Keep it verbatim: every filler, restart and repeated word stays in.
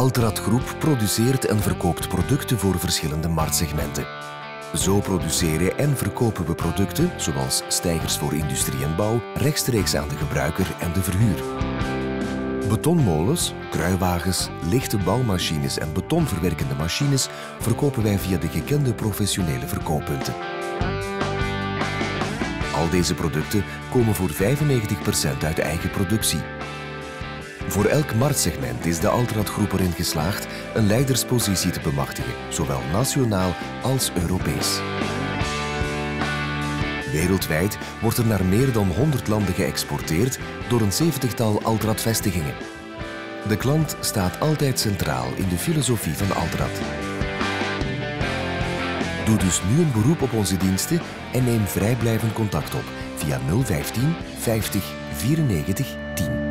Altrad Groep produceert en verkoopt producten voor verschillende marktsegmenten. Zo produceren en verkopen we producten, zoals stijgers voor industrie en bouw, rechtstreeks aan de gebruiker en de verhuur. Betonmolens, kruiwagens, lichte bouwmachines en betonverwerkende machines verkopen wij via de gekende professionele verkooppunten. Al deze producten komen voor vijfennegentig procent uit eigen productie. Voor elk marktsegment is de Altrad Groep erin geslaagd een leiderspositie te bemachtigen, zowel nationaal als Europees. Wereldwijd wordt er naar meer dan honderd landen geëxporteerd door een zeventigtal Altrad-vestigingen. De klant staat altijd centraal in de filosofie van Altrad. Doe dus nu een beroep op onze diensten en neem vrijblijvend contact op via nul vijftien vijftig vierennegentig tien.